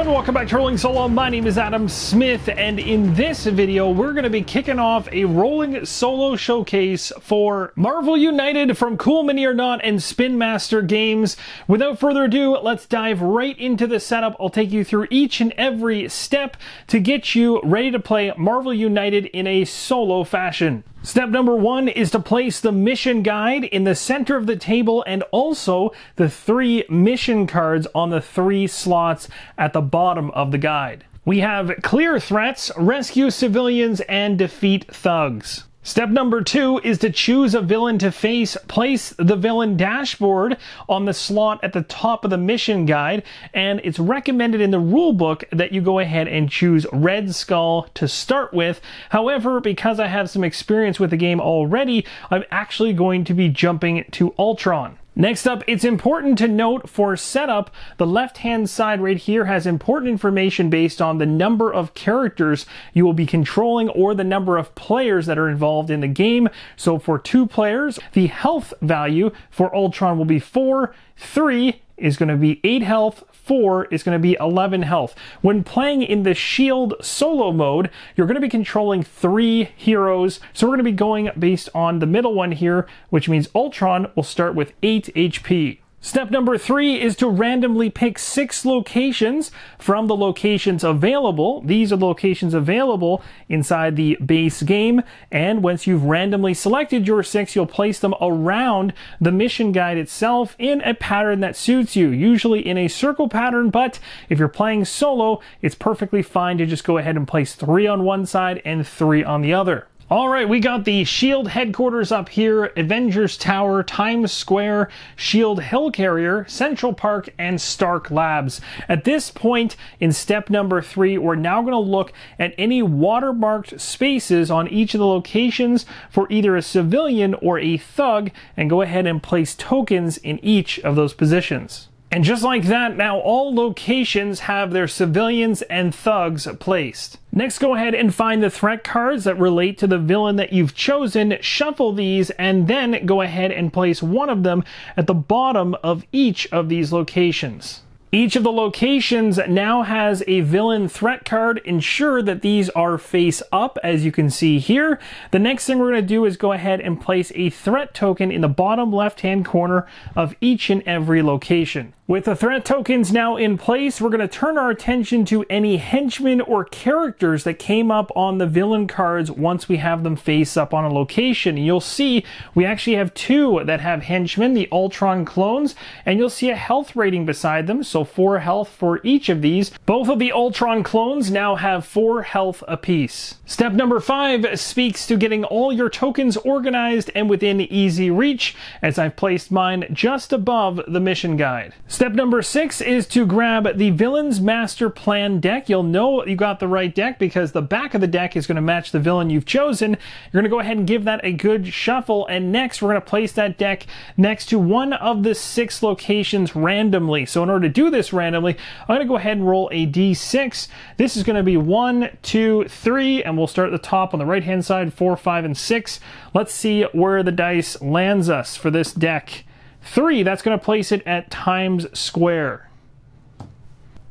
everyone, welcome back to Rolling Solo. My name is Adam Smith, and in this video we're going to be kicking off a Rolling Solo showcase for Marvel United from Cool Mini or Not and Spin Master Games. Without further ado, let's dive right into the setup. I'll take you through each and every step to get you ready to play Marvel United in a solo fashion. Step number one is to place the mission guide in the center of the table and also the three mission cards on the three slots at the bottom of the guide. We have clear threats, rescue civilians, and defeat thugs. Step number two is to choose a villain to face. Place the villain dashboard on the slot at the top of the mission guide, and it's recommended in the rulebook that you go ahead and choose Red Skull to start with. However, because I have some experience with the game already, I'm actually going to be jumping to Ultron. Next up, it's important to note for setup, the left-hand side right here has important information based on the number of characters you will be controlling or the number of players that are involved in the game. So for 2 players, the health value for Ultron will be 4, 3 is going to be 8 health, 4 is going to be 11 health. When playing in the S.H.I.E.L.D. solo mode, you're going to be controlling 3 heroes. So we're going to be going based on the middle one here, which means Ultron will start with 8 HP. Step number 3 is to randomly pick 6 locations from the locations available. These are the locations available inside the base game. And once you've randomly selected your 6, you'll place them around the mission guide itself in a pattern that suits you, usually in a circle pattern. But if you're playing solo, it's perfectly fine to just go ahead and place 3 on one side and 3 on the other. All right, we got the S.H.I.E.L.D. headquarters up here, Avengers Tower, Times Square, S.H.I.E.L.D. Helicarrier, Central Park, and Stark Labs. At this point, in step number 3, we're now going to look at any watermarked spaces on each of the locations for either a civilian or a thug, and go ahead and place tokens in each of those positions. And just like that, now all locations have their civilians and thugs placed. Next, go ahead and find the threat cards that relate to the villain that you've chosen, shuffle these, and then go ahead and place one of them at the bottom of each of these locations. Each of the locations now has a villain threat card. Ensure that these are face up, as you can see here. The next thing we're going to do is go ahead and place a threat token in the bottom left-hand corner of each and every location. With the threat tokens now in place, we're going to turn our attention to any henchmen or characters that came up on the villain cards once we have them face up on a location. You'll see we actually have 2 that have henchmen, the Ultron clones, and you'll see a health rating beside them. So 4 health for each of these. Both of the Ultron clones now have 4 health apiece. Step number 5 speaks to getting all your tokens organized and within easy reach, as I've placed mine just above the mission guide. Step number 6 is to grab the villain's master plan deck. You'll know you got the right deck because the back of the deck is going to match the villain you've chosen. You're going to go ahead and give that a good shuffle, and next we're going to place that deck next to one of the 6 locations randomly. So in order to do this randomly, I'm going to go ahead and roll a d6. This is going to be 1, 2, 3, and we'll start at the top on the right hand side, 4, 5, and 6. Let's see where the dice lands us for this deck. 3, that's going to place it at Times Square.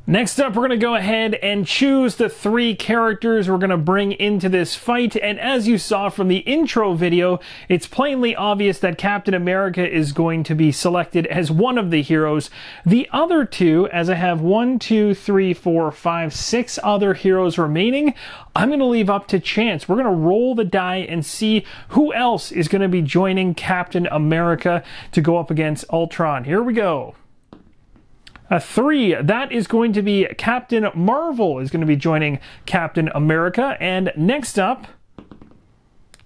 Next up, we're going to go ahead and choose the 3 characters we're going to bring into this fight. And as you saw from the intro video, it's plainly obvious that Captain America is going to be selected as one of the heroes. The other 2, as I have 1, 2, 3, 4, 5, 6 other heroes remaining, I'm going to leave up to chance. We're going to roll the die and see who else is going to be joining Captain America to go up against Ultron. Here we go. A 3, that is going to be Captain Marvel is going to be joining Captain America. And next up,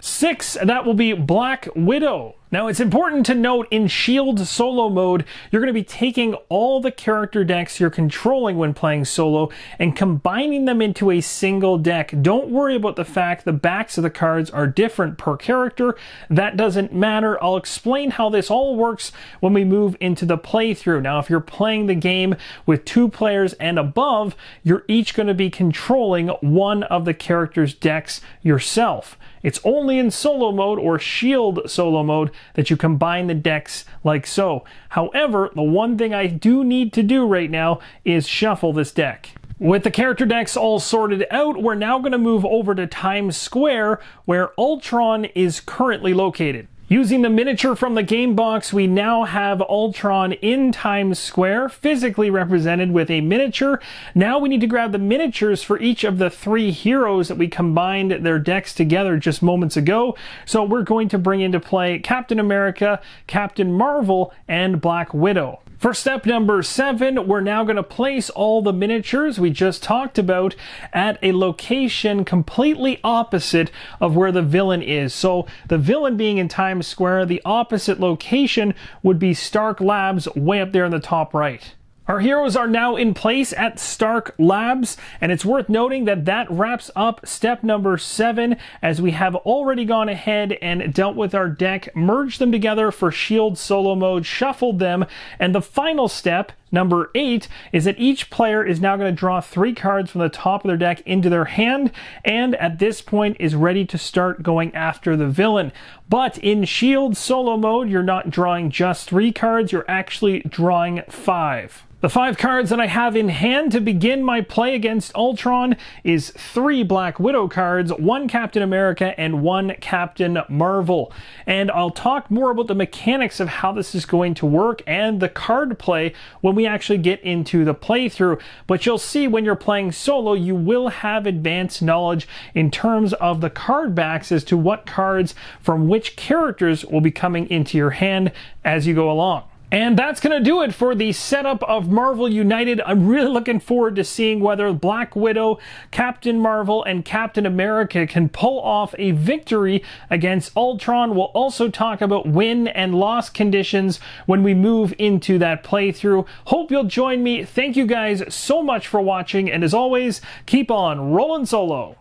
6, that will be Black Widow. Now, it's important to note in S.H.I.E.L.D. solo mode, you're going to be taking all the character decks you're controlling when playing solo and combining them into a single deck. Don't worry about the fact the backs of the cards are different per character. That doesn't matter. I'll explain how this all works when we move into the playthrough. Now, if you're playing the game with 2 players and above, you're each going to be controlling one of the characters' decks yourself. It's only in solo mode or S.H.I.E.L.D. solo mode that you combine the decks like so. However, the one thing I do need to do right now is shuffle this deck. With the character decks all sorted out, we're now going to move over to Times Square, where Ultron is currently located. Using the miniature from the game box, we now have Ultron in Times Square, physically represented with a miniature. Now we need to grab the miniatures for each of the three heroes that we combined their decks together just moments ago. So we're going to bring into play Captain America, Captain Marvel, and Black Widow. For step number 7, we're now going to place all the miniatures we just talked about at a location completely opposite of where the villain is. So the villain being in Times Square, the opposite location would be Stark Labs, way up there in the top right. Our heroes are now in place at Stark Labs, and it's worth noting that that wraps up step number 7, as we have already gone ahead and dealt with our deck, merged them together for S.H.I.E.L.D. solo mode, shuffled them, and the final step, number 8, is that each player is now going to draw 3 cards from the top of their deck into their hand, and at this point is ready to start going after the villain. But in S.H.I.E.L.D. solo mode, you're not drawing just 3 cards, you're actually drawing 5. The 5 cards that I have in hand to begin my play against Ultron is 3 Black Widow cards, 1 Captain America, and 1 Captain Marvel. And I'll talk more about the mechanics of how this is going to work and the card play when we actually get into the playthrough. But you'll see when you're playing solo, you will have advanced knowledge in terms of the card backs as to what cards from which characters will be coming into your hand as you go along. And that's going to do it for the setup of Marvel United. I'm really looking forward to seeing whether Black Widow, Captain Marvel, and Captain America can pull off a victory against Ultron. We'll also talk about win and loss conditions when we move into that playthrough. Hope you'll join me. Thank you guys so much for watching, and as always, keep on rolling solo.